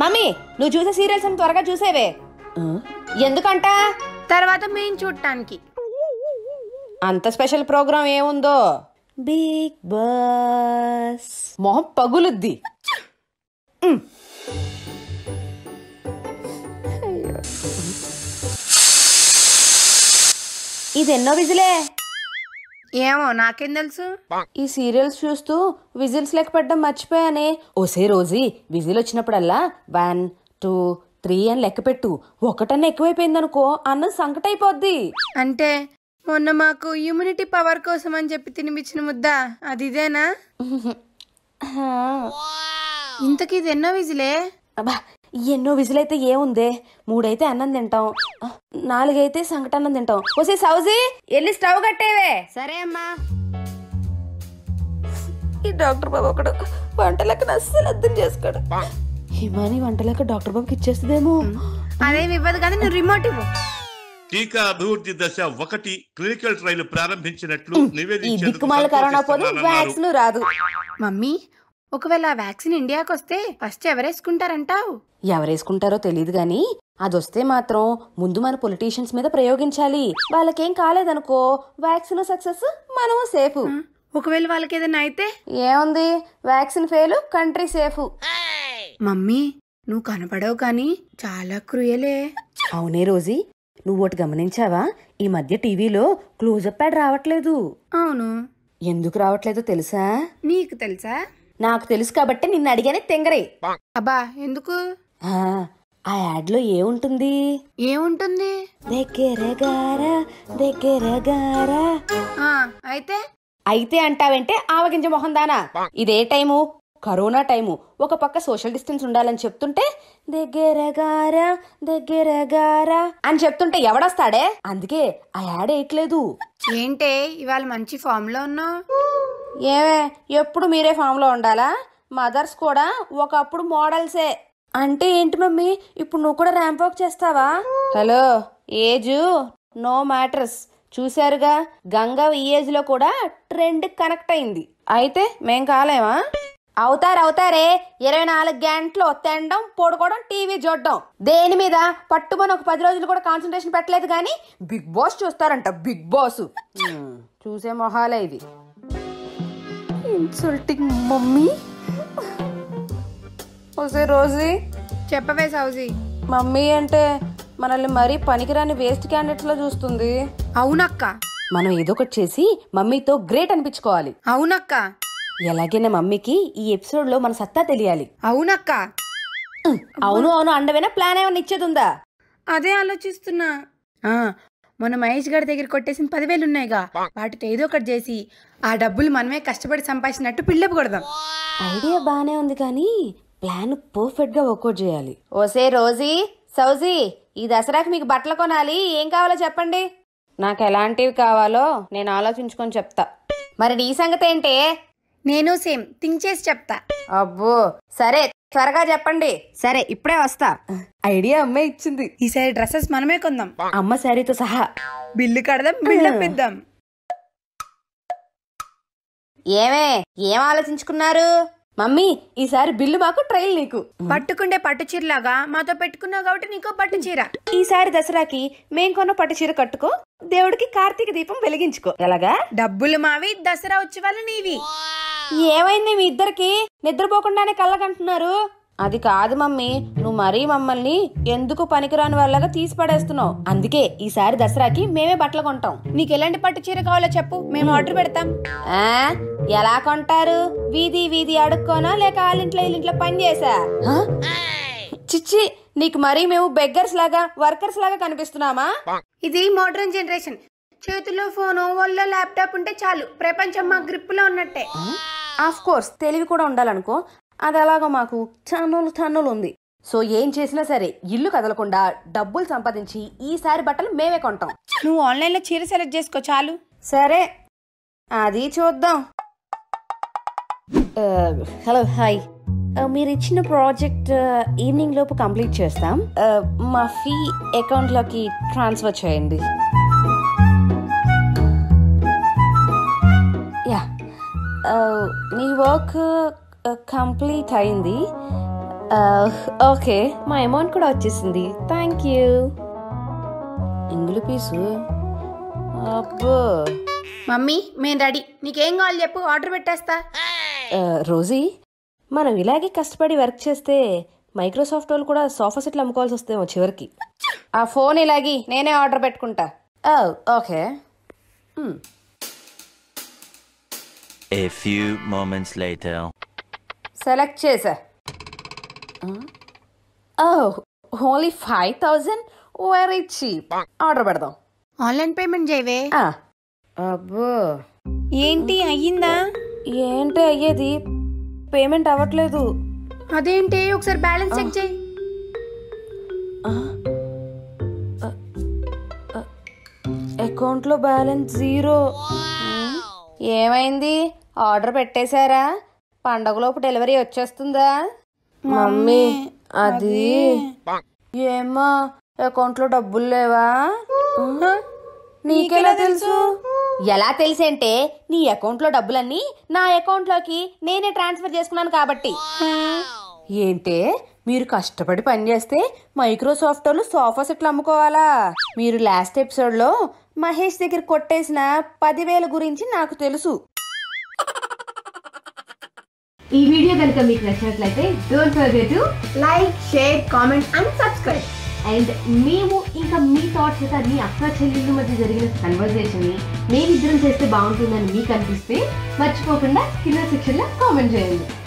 Mummy నువ్వు చూసే serials అని త్వరగా చూసేవే. ఎందుకంట తర్వాత మేము చూడటానికి. అంత స్పెషల్ ప్రోగ్రామ్ ఏముందో? Bigg Boss. మొహం పగులుద్ది. ఇదెన్నో విజిలే? ఏమో నాకేం తెలుసు. ఈ సీరియల్స్ చూస్తూ విజిల్స్ లెక్క పెట్టడం మర్చిపోయానే. ఓసే రోజీ, విజిల్ వచ్చినప్పుడల్లా 1 2 3 అని లెక్క పెట్టు. ఒకటన్నా ఎక్కువైపోయింది అనుకో అన్నం సంకటైపోద్ది. అంటే మొన్న మాకు ఇమ్యూనిటీ పవర్ కోసం అని చెప్పి తినిపించిన ముద్ద అది ఇదేనా? ఇంతకీ ఇది ఎన్నో విజిలే? అబ్బా, ఎన్నో విజిలైతే ఏముందే, 3 అయితే అన్నం తింటాం, 4 అయితే సంకటన్నం తింటాం. ఓసే సౌజీ, వెళ్ళి స్టవ్ కట్టేవే. సరే అమ్మా. ఈ డాక్టర్ బాబు ఒకడు వంటలకు అస్సలు అర్థం చేసుకోడు. హిమాని వంటలకు డాక్టర్ బాబుకి ఇచ్చేస్తుందేమో. అదేమి ఇవ్వదు కానీ నువ్వు రిమోట్ ఇవ్వు. టీకా అభివృద్ధి దశ 1 క్లినికల్ ట్రయల్ ప్రారంభించినట్లు నివేదించారు. రాదు మమ్మీ, ఒకవేళ ఆ వ్యాక్సిన్ ఇండియాకి వస్తే ఫస్ట్ ఎవరేసుకుంటారంటావు? ఎవరేసుకుంటారో తెలియదు గాని అదొస్తే మాత్రం ముందు మన పొలిటీషియన్స్ మీద ప్రయోగించాలి. వాళ్ళకేం కాలేదనుకో వ్యాక్సిన్ సక్సెస్, మనము సేఫ్. ఒకవేళ వాళ్ళకి ఏదైనా అయితే ఏముంది, vaccine fail, country safe. Mummy నువ్వు కనపడవు కానీ చాలా క్రూయలే. అవునే రోజీ, నువ్వు ఒకటి గమనించావా? ఈ మధ్య టీవీలో క్లోజప్ ప్యాడ్ రావట్లేదు. అవును, ఎందుకు రావట్లేదో తెలుసా? నీకు తెలుసా? నాకు తెలుసు కాబట్టి నిన్ను అడిగానే తెంగరే. అబ్బా ఎందుకు? ఆ యాడ్ లో ఏముంటుంది? ఏముంటుంది? అయితే అయితే అంటావంటే ఆవగింజ మొహం దానా. ఇదే టైము, కరోనా టైము. ఒక పక్క సోషల్ డిస్టెన్స్ ఉండాలని చెప్తుంటే దగ్గరగారా దగ్గరగారా అని చెప్తుంటే ఎవడొస్తాడే? అందుకే ఆ యాడ్ వేయట్లేదు. ఏంటే ఇవాళ మంచి ఫామ్ లో ఉన్నావు? ఏమే ఎప్పుడు మీరే ఫామ్ లో ఉండాలా? మదర్స్ కూడా ఒకప్పుడు మోడల్సే. అంటే ఏంటి మమ్మీ, ఇప్పుడు నువ్వు కూడా ర్యాంప్ వాక్ చేస్తావా? Hello, age no matters. చూసారుగా గంగా ఈ ఏజ్ లో కూడా ట్రెండ్ కనెక్ట్ అయింది. అయితే మేం కాలేమా? అవుతారే. 24 గంటలు తినడం, పొడుకోవడం, టీవీ చూడడం, దేని మీద పట్టుమని ఒక 10 రోజులు కూడా కాన్సన్ట్రేషన్ పెట్టలేదు. కానీ బిగ్ బాస్ చూస్తారంట. బిగ్ బాస్ చూసే మొహాలే ఇవి. Insulting mummy. ఓసే రోజీ, చెప్పవే సౌజీ. మమ్మీ అంటే మనల్ని మరీ పనికిరాని వేస్ట్ క్యాండిడేట్ లో చూస్తుంది. అవునక్క, మనం ఏదో ఒకటి చేసి మమ్మీతో గ్రేట్ అనిపించుకోవాలి. అవునక్క, ఎలాగైనా మమ్మీకి ఈ ఎపిసోడ్ లో మన సత్తా తెలియాలి. అవునక్క. అవును అండవేనా? ప్లాన్ ఏమైనా ఇచ్చేది ఉందా? అదే ఆలోచిస్తున్నా. మొన్న మహేష్ గారి దగ్గర కొట్టేసిన 10,000 ఉన్నాయిగా, వాటితో ఏదో ఒకటి చేసి ఆ డబ్బులు మనమే కష్టపడి సంపాదించినట్టు బిల్డప్ కొడదాం. ఐడియా బానే ఉంది కానీ ప్లాన్ పర్ఫెక్ట్ గా వర్కౌట్ చేయాలి. ఓసే రోజీ, సౌజీ, ఈ దసరాకి మీకు బట్టలు కొనాలి. ఏం కావాలో చెప్పండి. నాకు ఎలాంటివి కావాలో నేను ఆలోచించుకొని చెప్తా. మరి నీ సంగతి ఏంటే? నేను సేమ్ థింక్ చేసి చెప్తా. అబ్బో సరే, త్వరగా చెప్పండి. సరే ఇప్పుడే వస్తా. ఐడియా అమ్మే ఇచ్చింది. ఈసారి డ్రెస్సెస్ మనమే కొందాం, అమ్మ శారీతో సహా. బిల్లు కడదాం, బిల్డప్ ఇద్దాం. ఏమే ఏం ఆలోచించుకున్నారు? మమ్మీ ఈసారి బిల్లు మాకు, ట్రైల్ నీకు. పట్టుకుండే పట్టు చీరలాగా మాతో పెట్టుకున్నావు కాబట్టి నీకో పట్టు చీర. ఈసారి దసరాకి మేం కొన్న పట్టు చీర కట్టుకో, దేవుడికి కార్తీక దీపం వెలిగించుకో. ఎలాగా? డబ్బులు మావి, దసరా ఉత్సవాలు నీవి. ఏమైంది మీ ఇద్దరికి? నిద్రపోకుండానే కళ్ళకంటున్నారు. అది కాదు మమ్మీ, నువ్వు మరీ మమ్మల్ని ఎందుకు పనికిరాని వాళ్ళగా తీసి పడేస్తున్నావు. అందుకే ఈసారి దసరాకి మేమే బట్టలు కొంటాం. నీకు ఎలాంటి పట్టు చీర కావాలో చెప్పు, మేము ఆర్డర్ పెడతాం. ఎలా కొంటారు? వీధి వీధి అడుక్కోనా లేక వాళ్ళింట్లో వీళ్ళింట్లో పని చేసా? చిచ్చి, నీకు మరీ మేము బెగ్గర్స్ లాగా వర్కర్స్ లాగా కనిపిస్తున్నామా? ఇది మోడర్న్ జనరేషన్. చేతిలో ఫోను, ఒళ్ళో ల్యాప్టాప్ ఉంటే చాలు, ప్రపంచం మా గ్రిప్ లో ఉన్నట్టే. ఆఫ్ కోర్స్ తెలివి కూడా ఉండాలనుకో. అది అలాగో మాకు తన్నులు ఉంది. సో ఏం చేసినా సరే ఇల్లు కదలకుండా డబ్బులు సంపాదించి ఈసారి బట్టలు మేమే కొంటాం. నువ్వు ఆన్లైన్ లో చీర సెలెక్ట్ చేసుకో చాలు. సరే అది చూద్దాం. హలో హాయ్, మీరు ఇచ్చిన ప్రాజెక్ట్ ఈవినింగ్ లోపు కంప్లీట్ చేస్తాం. మా ఫీ అకౌంట్ లోకి ట్రాన్స్ఫర్ చేయండి. యా నీ వర్క్ కంప్లీట్ అయింది. ఓకే, మా అమౌంట్ కూడా వచ్చేసింది. Thank you. ఇంగ్లీ పీసు అబ్బో. మమ్మీ మేము రెడీ, నీకేం కావాలి చెప్పు, ఆర్డర్ పెట్టేస్తా. రోజీ, మనం ఇలాగే కష్టపడి వర్క్ చేస్తే మైక్రోసాఫ్ట్ వాళ్ళు కూడా సోఫా సెట్లు అమ్ముకోవాల్సి వస్తేమో చివరికి. ఆ ఫోన్ ఇలాగి నేనే ఆర్డర్ పెట్టుకుంటా. Okay. A few moments later. Select చేసా. Only 5000, very cheap. ఆర్డర్ పెడదాం. ఆన్లైన్ పేమెంట్ చేయవే. అబ్బో, ఏంటి అయ్యిందా? ఏంటి అయ్యేది, పేమెంట్ అవ్వట్లేదు. అదేంటి, ఒకసారి బ్యాలెన్స్ చెక్ చేయి. అకౌంట్లో బ్యాలెన్స్ 0. ఏమైంది, ఆర్డర్ పెట్టేశారా? పండగలోపు డెలివరీ వచ్చేస్తుందా? మమ్మీ అది ఏమో, అకౌంట్లో డబ్బులు లేవా? నీకెలా తెలుసు? ఎలా తెలిసేంటే నీ అకౌంట్లో డబ్బులన్నీ నా అకౌంట్లోకి నేనే ట్రాన్స్ఫర్ చేసుకున్నాను కాబట్టి. ఏంటే, మీరు కష్టపడి పనిచేస్తే మైక్రోసాఫ్ట్ వాళ్ళు సోఫా సెట్లు అమ్ముకోవాలా? మీరు లాస్ట్ ఎపిసోడ్లో మహేష్ దగ్గర కొట్టేసిన 10,000 గురించి నాకు తెలుసు. ఈ వీడియో కనుక మీకు నచ్చినట్లయితే don't forget to like, share, comment and subscribe. And మేము ఇంకా మీ థాట్స్ అయితే మీ అక్క చెల్లెళ్ళ మధ్య జరిగిన కన్వర్జేషన్ని మేమిద్దరం చేస్తే బాగుంటుందని మీకు అనిపిస్తే మర్చిపోకుండా కింద సెక్షన్లో కామెంట్ చేయండి.